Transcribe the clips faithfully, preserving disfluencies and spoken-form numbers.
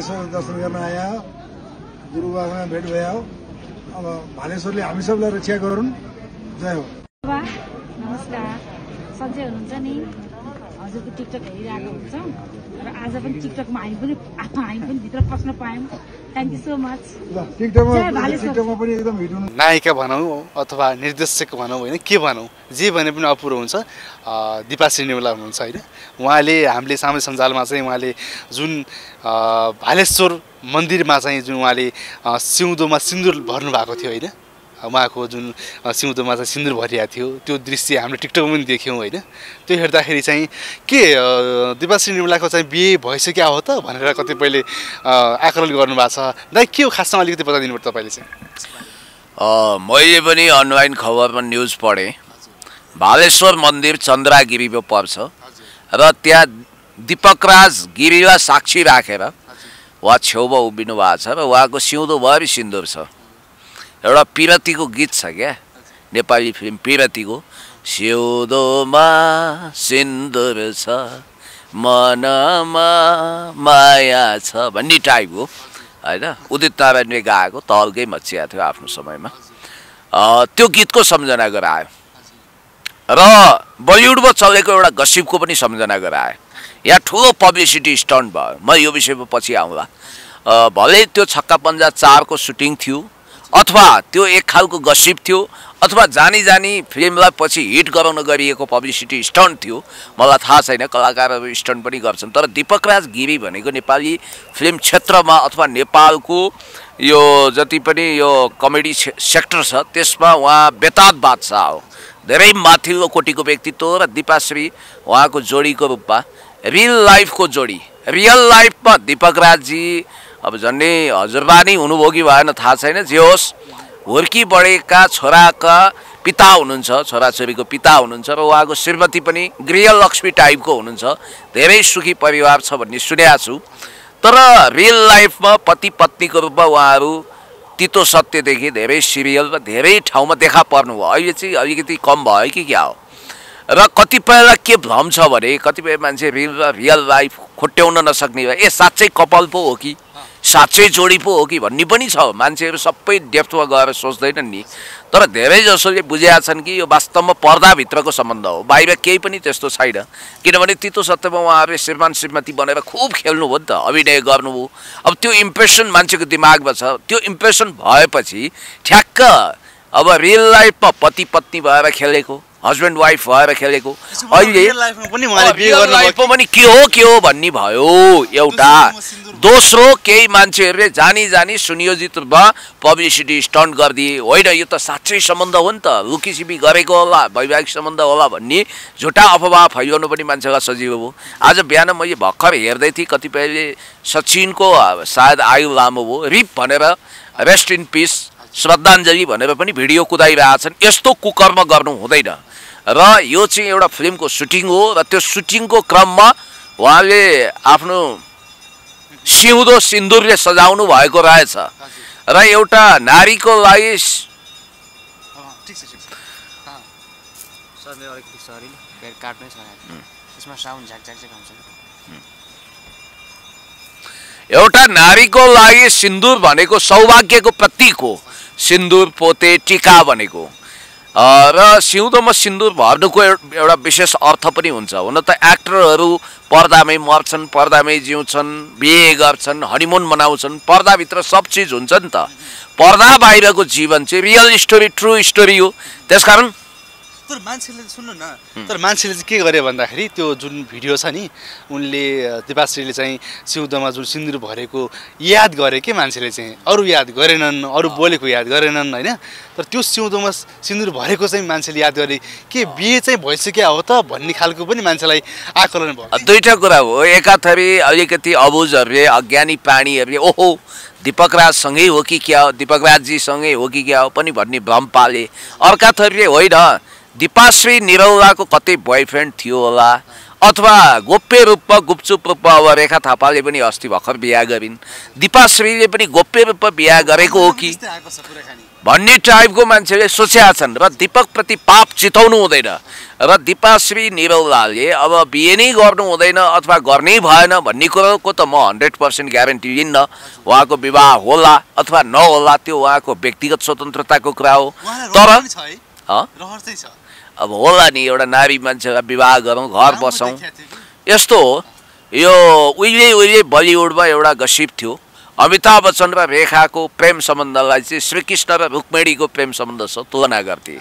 बालेश्वर दर्शन गर्न आया गुरुबाबासँग भेट भयो। अब बालेश्वरले हामी सबैलाई रक्षा गरून्। जय हो। नमस्कार। सन्चै हुनुहुन्छ नि? हजुरको टिकटक हेरिरहेको हुन्छौँ र आज पनि टिकटकमा हामी पनि आफै हामी पनि भित्र पस्न पायौँ। Thank you so much. टिकटकमा टिकटकमा पनि एकदम हिट हुनु नायिका भनौँ अथवा निर्देशक भनौँ होइन के भनौँ जे भने पनि अपुरो हुन्छ। दीपा श्रीनिराउडा हुनुहुन्छ होइन, उहाँले हामीले सामाजिक सञ्जालमा चाहिँ उहाँले जुन बालेश्वर मन्दिरमा चाहिँ जुन उहाँले सिउँदोमा सिन्दुर भर्नु भएको थियो होइन, उहाँको जुन सिउँदोमा चाहिँ सिन्दुर भरिया थियो त्यो दृश्य हामीले टिकटकमा पनि देख्यौँ होइन। त्यो हेर्दाखेरि चाहिँ के दीपा श्रीनिराउडाको चाहिँ बिहे भइसक्यो हो त भनेर कतिपयले आकलन गर्नुभएको छ। दाइ के हो खासमा अलिकति बताइदिनु पर्छ तपाईँले चाहिँ। मैले पनि अनलाइन खबरमा न्युज पढेँ बालेश्वर मन्दिर चन्द्रगिरीमा पर्छ र त्यहाँ दीपकराज गिरीलाई साक्षी राखेर उहाँ छेउमा उभिनु भएको छ र उहाँको सिउँदोभरि सिन्दुर छ। एउटा पिरती को गीत छ क्या नेपाली फिल्म पिरती को, सिउँदोमा सिन्दुर छ मनमा माया छ भन्ने टाइपको होइन, उदित नारायणले गाएको तलकै मचिया थियो आफ्नो समयमा। त्यो गीतको सम्झना गरायो र बलिउडमा चलेको एउटा गसिपको पनि सम्झना गरायो। यहाँ ठुलो पब्लिसिटी स्टन्ट भयो। म यो विषयमा पछि आउँला। भले त्यो छक्का पन्जा चारको सुटिङ थियो अथवा त्यो एक खालको गसिप थियो अथवा जानी जानी फिल्मलाई पछि हिट गराउन गरिएको पब्लिसिटी स्टन्ट थियो, मलाई थाहा छैन। कलाकारहरू स्टन्ट पनि गर्छन् तर दीपकराज गिरी भनेको नेपाली फिल्म क्षेत्रमा अथवा नेपालको यो जति पनि यो कमेडी सेक्टर छ त्यसमा उहाँ बेताब बादशाह हो। धेरै माथिल्लो कोटीको व्यक्तित्व र दीपाश्री उहाँको जोडीको रूपमा रियल लाइफको जोडी। रियल लाइफमा दीपकराजजी अब झन्डै हजुरबा नै हुनुभयो कि भएन थाहा छैन, जे होस् हुर्की बढेका छोराका पिता हुनुहुन्छ, छोराछोरीको पिता हुनुहुन्छ र उहाँको श्रीमती पनि गृहलक्ष्मी टाइपको हुनुहुन्छ। धेरै सुखी परिवार छ भन्ने सुनेको छु तर रियल लाइफमा पति पत्नीको रूपमा उहाँहरू तितो सत्यदेखि धेरै सिरियलमा धेरै ठाउँमा देखा पर्नुभयो। अहिले चाहिँ अलिकति कम भयो कि क्या हो र कतिपयलाई के भ्रम छ भने कतिपय मान्छे रियल रियल लाइफ खोट्याउन नसक्ने ए साँच्चै कपाल पो हो कि साँच्चै जोडी पो हो कि भन्ने पनि छ। मान्छेहरू सबै डेप्थमा गएर सोच्दैनन् नि तर धेरै जसोले बुझेका छन् कि यो वास्तवमा पर्दाभित्रको सम्बन्ध हो, बाहिर केही पनि त्यस्तो छैन। किनभने तितो सत्यमा उहाँहरूले श्रीमान श्रीमती बनेर खुब खेल्नुभयो नि त, अभिनय गर्नुभयो। अब त्यो इम्प्रेसन मान्छेको दिमागमा छ, त्यो इम्प्रेसन भएपछि ठ्याक्क अब रियल लाइफमा पति पत्नी भएर खेलेको, हस्बेन्ड वाइफ भएर खेलेको, अहिले लाइफमा पनि के हो के हो भन्ने भयो एउटा। दोस्रो केही मान्छेहरूले जानी जानी सुनियोजित रूपमा पब्लिसिटी स्टन्ट गरिदिए होइन, यो त साँच्चै सम्बन्ध हो नि त, लुकीसिपी गरेको होला, वैवाहिक सम्बन्ध होला भन्ने झुटा अफवाह फैलाउनु पनि मान्छेलाई सजिलो हो। आज बिहान मैले भर्खर हेर्दै थिएँ कतिपयले सचिनको सायद आयु लामो भयो रिप भनेर रेस्ट इन पिस श्रद्धाञ्जली भनेर पनि भिडियो कुदाइरहेछन्। यस्तो कुकर्म गर्नु हुँदैन र यो चाहिँ एउटा फिल्मको सुटिङ हो र त्यो सुटिङको क्रममा उहाँले आफ्नो सिउँदो सिन्दुरले सजाउनु भएको रहेछ र एउटा नारीको लागि एउटा नारीको लागि सिन्दुर भनेको सौभाग्यको प्रतीक हो। सिन्दुर पोते टीका भनेको र सिउँदोमा सिन्दुर भर्नुको एउटा विशेष अर्थ पनि हुन्छ। हुन त एक्टरहरू पर्दामै मर्छन्, पर्दामै जिउँछन्, बिहे गर्छन्, हनीमुन मनाउँछन्, पर्दाभित्र सब चिज हुन्छ नि त। पर्दा बाहिरको जीवन चाहिँ रियल स्टोरी ट्रु स्टोरी हो। त्यसकारण तर मान्छेले सुन्नु न तर मान्छेले चाहिँ के गर्यो भन्दाखेरि त्यो जुन भिडियो छ नि उनले दीपाश्रीले चाहिँ सिउँदोमा जुन सिन्दुर भरेको याद गरे कि मान्छेले चाहिँ, अरू याद गरेनन्, अरू बोलेको याद गरेनन् होइन। तर त्यो सिउँदोमा सिन्दुर भरेको चाहिँ मान्छेले याद गरे के बिहे चाहिँ भइसक्यो हो त भन्ने खालको पनि मान्छेलाई आकलन भयो। दुईवटा कुरा हो, एकाथरी अलिकति अबुझहरूले अज्ञानी प्राणीहरूले ओहो दीपकराजसँगै हो कि क्या हो, दीपकराजजीसँगै हो कि क्या हो पनि भन्ने भ्रम पाले। अर्काथरीले होइन दीपाश्री निरौलाको कतै बोयफ्रेन्ड थियो होला अथवा गोप्य रूपमा गुपचुप रूपमा अब रेखा थापाले पनि अस्ति भर्खर बिहा गरिन्, दीपा श्रीले पनि गोप्य रूपमा बिहा गरेको हो कि भन्ने टाइपको मान्छेले सोचेका छन् र दीपकप्रति पाप चिताउनु हुँदैन र दीपा श्रीनिराउडाले अब बिहे नै गर्नु हुँदैन अथवा गर्नै भएन भन्ने कुराको त म हन्ड्रेड पर्सेंट ग्यारेन्टी लिन्न। उहाँको विवाह होला अथवा नहोला त्यो उहाँको व्यक्तिगत स्वतन्त्रताको कुरा हो, तर अब होला नि एउटा नारी मान्छेलाई विवाह गरौँ घर बसौँ। यस्तो हो यो उहिले उहिले बलिउडमा एउटा गसिप थियो अमिताभ बच्चन र रेखाको प्रेम सम्बन्धलाई चाहिँ श्रीकृष्ण र रुक्मिणीको प्रेम सम्बन्धसँग तुलना गर्थे।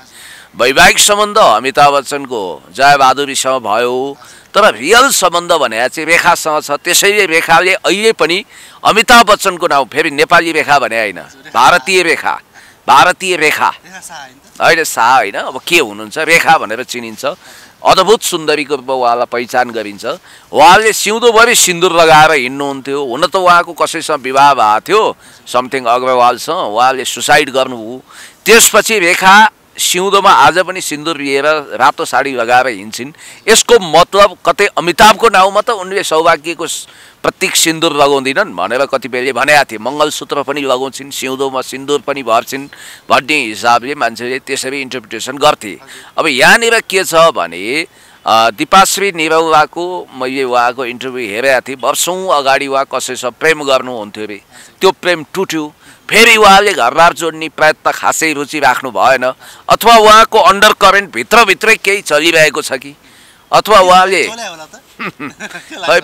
वैवाहिक सम्बन्ध अमिताभ बच्चनको जयबहादुरीसँग भयो, तर रियल सम्बन्ध भने चाहिँ रेखासँग छ। त्यसैले रेखाले अहिले पनि अमिताभ बच्चनको नाउँ फेरि नेपाली रेखा भने होइन, भारतीय रेखा, भारतीय रेखा होइन शाह होइन अब के हुनुहुन्छ रेखा भनेर चिनिन्छ। अद्भुत सुन्दरीको रूपमा उहाँलाई पहिचान गरिन्छ। उहाँले सिउँदोभरि सिन्दुर लगाएर हिँड्नुहुन्थ्यो। हुन त उहाँको कसैसँग विवाह भएको थियो समथिङ अग्रवालसँग, उहाँले सुसाइड गर्नुभयो। त्यसपछि रेखा सिउँदोमा आज पनि सिन्दुर लिएर रातो साडी लगाएर हिँड्छिन्। यसको मतलब कतै अमिताभको नाउँमा त उनले सौभाग्यको प्रतीक सिन्दुर लगाउँदिनन् भनेर कतिपयले भनेका थिए। मङ्गलसूत्र पनि लगाउँछिन्, सिउँदोमा सिन्दुर पनि भर्छिन् भन्ने हिसाबले मान्छेले त्यसरी इन्टरप्रिटेसन गर्थे। अब यहाँनिर के छ भने दीपा श्रीनिराउडाको मैले उहाँको इन्टरभ्यू हेरेको थिएँ, वर्षौँ अगाडि उहाँ कसैसँग प्रेम गर्नुहुन्थ्यो अरे, त्यो प्रेम टुट्यो। फेरि उहाँले घरबार जोड्ने प्रयत्न खासै रुचि राख्नु भएन, अथवा उहाँको अन्डर करेन्ट भित्रभित्रै केही चलिरहेको छ कि, अथवा उहाँले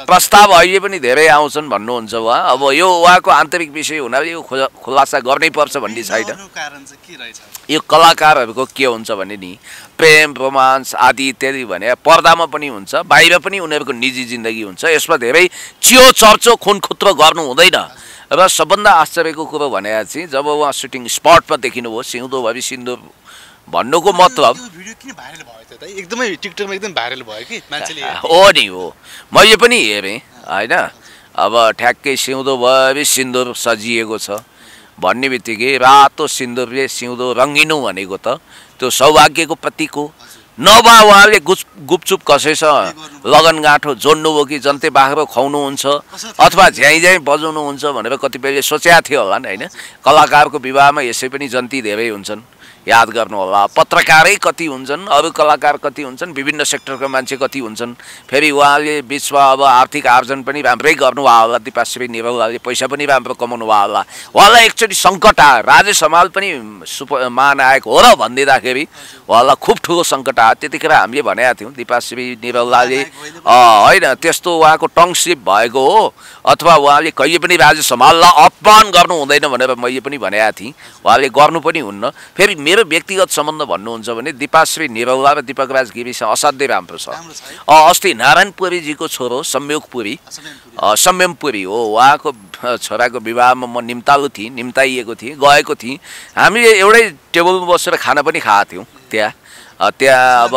प्रस्ताव अहिले पनि धेरै आउँछन् भन्नुहुन्छ उहाँ। अब यो उहाँको आन्तरिक विषय हुनाले यो खुलासा गर्नैपर्छ भन्ने छैन। यो कलाकारहरूको के हुन्छ भने नि प्रेम रोमान्स आदि इत्यादि भने पर्दामा पनि हुन्छ, बाहिर पनि उनीहरूको निजी जिन्दगी हुन्छ। यसमा धेरै चियो चर्चो खुनखुत्रो गर्नु हुँदैन। र सबभन्दा आश्चर्यको कुरो भने चाहिँ जब उहाँ सुटिङ स्पटमा देखिनुभयो सिउँदोभरि सिन्दुर भन्नुको मतलब एकदमै टिकटकमा एकदम भाइरल भयो कि मान्छेले हो नि हो। मैले पनि हेरेँ होइन, अब ठ्याक्कै सिउँदोभरि सिन्दुर सजिएको छ भन्ने बित्तिकै रातो सिन्दुरले सिउँदो रङ्गिनु भनेको त त्यो सौभाग्यको प्रतीक हो। नभए उहाँले गुप गुपचुप कसैसँग लगनगाँठो जोड्नुभयो कि जन्ते बाख्रो खुवाउनुहुन्छ अथवा झ्याइ झ्याइ बजाउनुहुन्छ भनेर कतिपयले सोचेको थियो होला नि होइन। कलाकारको विवाहमा यसै पनि जन्ती धेरै हुन्छन्, याद गर्नुहोला। पत्रकारै कति हुन्छन्, अरू कलाकार कति हुन्छन्, विभिन्न सेक्टरका मान्छे कति हुन्छन्। फेरि उहाँले बिचमा अब आर्थिक आर्जन पनि राम्रै गर्नुभयो होला, दीपा श्रीनिराउडाले पैसा पनि राम्रो कमाउनु भयो होला। उहाँलाई एकचोटि सङ्कट आयो, राजेश हमाल पनि सुप महानायक हो र भनिदिँदाखेरि उहाँलाई खुब ठुलो सङ्कट आयो। त्यतिखेर हामीले भनेका थियौँ दीपा श्रीनिराउडाले होइन त्यस्तो उहाँको टङ स्लिप भएको हो, अथवा उहाँले कहिले पनि राजेश हमाललाई अपमान गर्नु हुँदैन भनेर मैले पनि भनेका थिएँ। उहाँले गर्नु पनि हुन्न। फेरि मेरो व्यक्तिगत सम्बन्ध भन्नुहुन्छ भने दीपा श्रीनिराउडा र दीपकराज गिरीसँग असाध्यै राम्रो छ। अस्ति नारायण पुरीजीको छोरो सम्योग पुरी सम्यम पुरी हो, उहाँको छोराको विवाहमा म निम्तालु थिएँ, निम्ताइएको थिएँ, गएको थिएँ। हामीले एउटै टेबलमा बसेर खाना पनि खाएको थियौँ त्यहाँ। त्यहाँ अब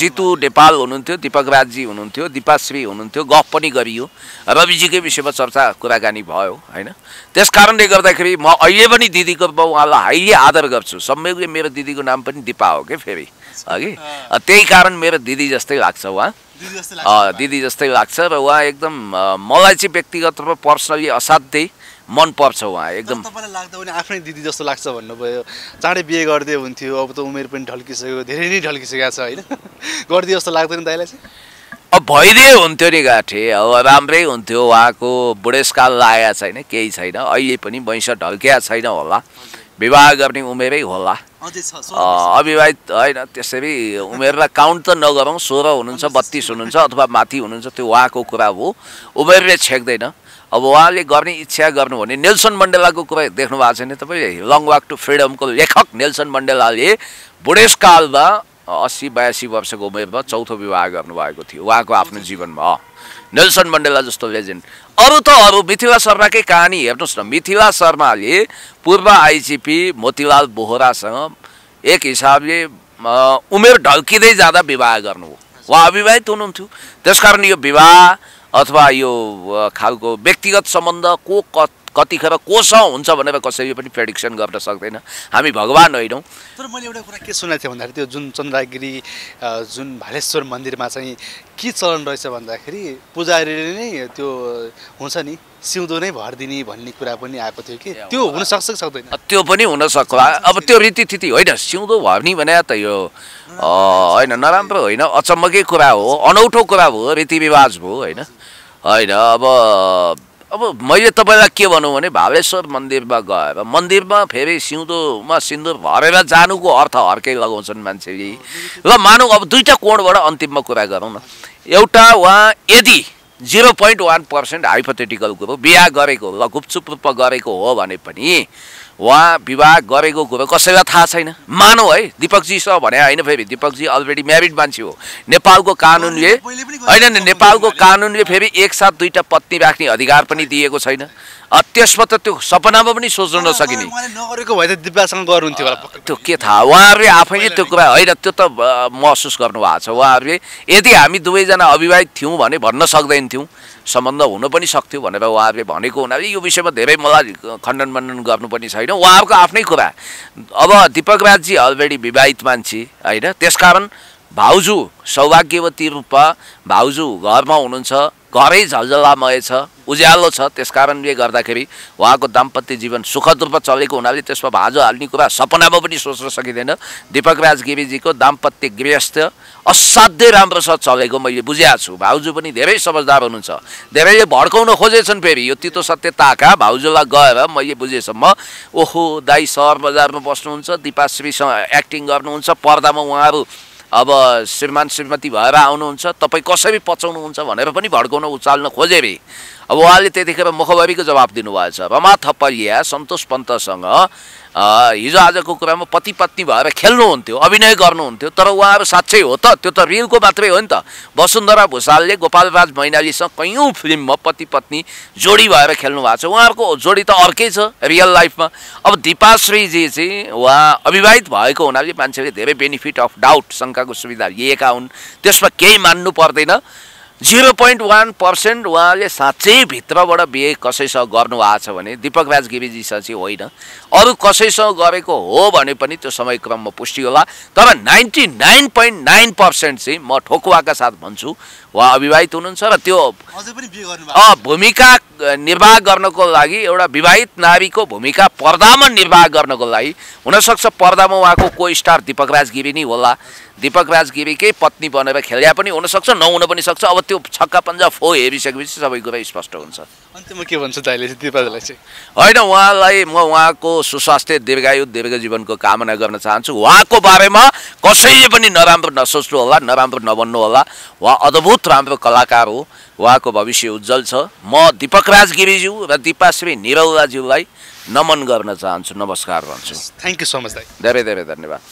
जितु नेपाल हुनुहुन्थ्यो, दीपकराजजी हुनुहुन्थ्यो, दीपाश्री हुनुहुन्थ्यो, गफ पनि गरियो, रविजीकै विषयमा चर्चा कुराकानी भयो होइन। त्यस कारणले गर्दाखेरि म अहिले पनि दिदीको उहाँलाई हाइली आदर गर्छु। सम्यकले मेरो दिदीको नाम पनि दीपा हो कि फेरि अघि, त्यही कारण मेरो दिदी जस्तै लाग्छ उहाँ, दिदी जस्तै लाग्छ। र उहाँ एकदम मलाई चाहिँ व्यक्तिगत रूपमा पर्सनली असाध्यै मनपर्छ उहाँ एकदम। तपाईँलाई लाग्दा पनि आफ्नै दिदी जस्तो लाग्छ भन्नुभयो, चाँडै बिहे गर्दै हुन्थ्यो, अब त उमेर पनि ढल्किसक्यो, धेरै नै ढल्किसकेको छ होइन, गरिदियो जस्तो लाग्दैन दाइलाई चाहिँ? अब भइदिए हुन्थ्यो नि गाठे, अब राम्रै हुन्थ्यो। उहाँको बुढेसकाल लागेको छैन, केही छैन, अहिले पनि वैंश ढल्किया छैन होला, विवाह गर्ने उमेरै होला, अविवाहित होइन। त्यसरी उमेरलाई काउन्ट त नगरौँ, सोह्र हुनुहुन्छ, बत्तीस हुनुहुन्छ अथवा माथि हुनुहुन्छ, त्यो उहाँको कुरा हो, उमेरले छेक्दैन। अब उहाँले गर्ने इच्छा गर्नु भने नेल्सन मण्डेलाको कुरा देख्नु भएको छैन तपाईँले? लङ वाक टु फ्रिडमको लेखक नेल्सन मण्डेलाले बुढेसकालमा अस्सी बयासी वर्षको उमेरमा चौथो विवाह गर्नुभएको थियो उहाँको आफ्नो जीवनमा। नेल्सन मण्डेला जस्तो लेजेन्ड अरू त अरू। मिथिला शर्माकै कहानी हेर्नुहोस् न, मिथिला शर्माले पूर्व आइजिपी मोतीलाल बोहरासँग एक हिसाबले उमेर ढल्किँदै जाँदा विवाह गर्नु, उहाँ अविवाहित हुनुहुन्थ्यो। त्यसकारण यो विवाह अथवा यो खालको व्यक्तिगत सम्बन्ध को कतिखेर कोसँग हुन्छ भनेर कसैले पनि प्रेडिक्सन गर्न सक्दैन। हामी भगवान होइनौँ। तर मैले एउटा कुरा के सुनेको थिएँ भन्दाखेरि त्यो जुन चन्द्रगिरी जुन बालेश्वर मन्दिरमा चाहिँ के चलन रहेछ भन्दाखेरि पुजारीले नै त्यो हुन्छ नि सिउँदो नै भर्दिने भन्ने कुरा पनि आएको थियो कि त्यो हुन सक्छ कि सक्दैन? त्यो पनि हुन सक्छ। अब त्यो रीतिथिति होइन, सिउँदो भर्ने भने त यो होइन नराम्रो होइन, अचम्मकै कुरा हो, अनौठो कुरा हो, रीतिरिवाज हो होइन होइन। अब अब मैले तपाईँलाई के भनौँ भने बालेश्वर मन्दिरमा गएर मन्दिरमा फेरि सिउँदोमा सिन्दुर भरेर जानुको अर्थ हर्कै लगाउँछन् मान्छेले। र मानौँ अब दुईवटा कोणबाट अन्तिममा कुरा गरौँ न, एउटा उहाँ यदि zero point one percent hypothetical कुरो बिहा गरेको र गुपचुप गरेको हो भने पनि उहाँ विवाह गरेको कुरो कसैलाई थाहा छैन मानौ है। दीपकजीसँग भने होइन, फेरि दीपकजी अलरेडी म्यारिड मान्छे हो। नेपालको कानुनले होइन नेपालको कानुनले फेरि एकसाथ दुईवटा पत्नी राख्ने अधिकार पनि दिएको छैन। त्यसमा त त्यो सपनामा पनि सोच्न नसकिने त्यो के थाहा उहाँहरूले आफैले त्यो कुरा होइन, त्यो त महसुस गर्नु भएको छ उहाँहरूले। यदि हामी दुवैजना अविवाहित थियौँ भने भन्न सक्दैन थियौँ, सम्बन्ध हुन पनि सक्थ्यो भनेर उहाँहरूले भनेको हुनाले यो विषयमा धेरै मलाई खण्डन मण्डन गर्नु पनि छैन, उहाँहरूको आफ्नै कुरा। अब दीपकराजजी अलरेडी विवाहित मान्छे होइन, त्यसकारण भाउजू सौभाग्यवती रूपमा भाउजू घरमा हुनुहुन्छ, घरै झलझलामय छ, उज्यालो छ। त्यसकारणले गर्दाखेरि उहाँको दाम्पत्य जीवन सुखद रूपमा चलेको हुनाले त्यसमा भाजो हाल्ने कुरा सपनामा पनि सोच्न सकिँदैन। दीपकराज गिरीजीको दाम्पत्य गृहस्थ असाध्यै राम्रो छ चलेको, मैले बुझेको छु। भाउजू पनि धेरै समझदार हुनुहुन्छ। धेरैले भड्काउन खोजेछन् फेरि यो तितो सत्य ताका भाउजूलाई गएर मैले बुझेसम्म ओहो दाई सहर बजारमा बस्नुहुन्छ, दीपाश्रीसँग एक्टिङ गर्नुहुन्छ, पर्दामा उहाँहरू अब श्रीमान श्रीमती भएर आउनुहुन्छ, तपाईँ कसरी पचाउनुहुन्छ भनेर पनि भड्काउन उचाल्न खोजे रे। अब उहाँले त्यतिखेर मुखबरीको जवाब दिनुभएको छ। रमा थपरिया सन्तोष पन्तसँग हिजो आजको कुरामा पति पत्नी भएर खेल्नुहुन्थ्यो, अभिनय गर्नुहुन्थ्यो, तर उहाँहरू साँच्चै हो त? त्यो त रिलको मात्रै हो नि त। वसुन्धरा भूषालले गोपालराज मैनालीसँग कयौँ फिल्ममा पति पत्नी जोडी भएर खेल्नु भएको छ, उहाँहरूको जोडी त अर्कै छ रियल लाइफमा। अब दीपाश्रीजी चाहिँ उहाँ अविवाहित भएको हुनाले मान्छेले धेरै बेनिफिट अफ डाउट शङ्काको सुविधा लिएका हुन्, त्यसमा केही मान्नु पर्दैन। जिरो पोइन्ट वान पर्सेन्ट उहाँले साँच्चै भित्रबाट बिहे कसैसँग गर्नु भएको छ भने दीपकराज गिरीजीसँग चाहिँ होइन, अरू कसैसँग गरेको हो भने पनि त्यो समयक्रममा पुष्टि होला। तर ninety nine point nine percent चाहिँ म ठोकुवाका साथ भन्छु उहाँ अविवाहित हुनुहुन्छ र त्यो भूमिका निर्वाह गर्नको लागि एउटा विवाहित नारीको भूमिका पर्दामा निर्वाह गर्नको लागि हुनसक्छ पर्दामा उहाँको को स्टार दीपकराज गिरी नै होला, दीपकराज गिरीकै पत्नी बनेर खेल्या पनि हुनसक्छ, नहुन पनि सक्छ। अब त्यो छक्का पन्जा फो हेरिसकेपछि सबै कुरा स्पष्ट हुन्छ। अन्त्यमा के भन्छु दाइले दीपालाई चाहिँ? होइन, उहाँलाई म उहाँको सुस्वास्थ्य दीर्घायु दीर्घ जीवनको कामना गर्न चाहन्छु। उहाँको बारेमा कसैले पनि नराम्रो नसोच्नु होला, नराम्रो नबन्नु होला। उहाँ अद्भुत राम्रो कलाकार हो, उहाँको भविष्य उज्जवल छ। म दीपकराज गिरीज्यू र दीपा श्रीनिराउडाज्यूलाई नमन गर्न चाहन्छु, नमस्कार भन्छु। थ्याङ्क यू सो मच दाइ, धेरै धेरै धन्यवाद।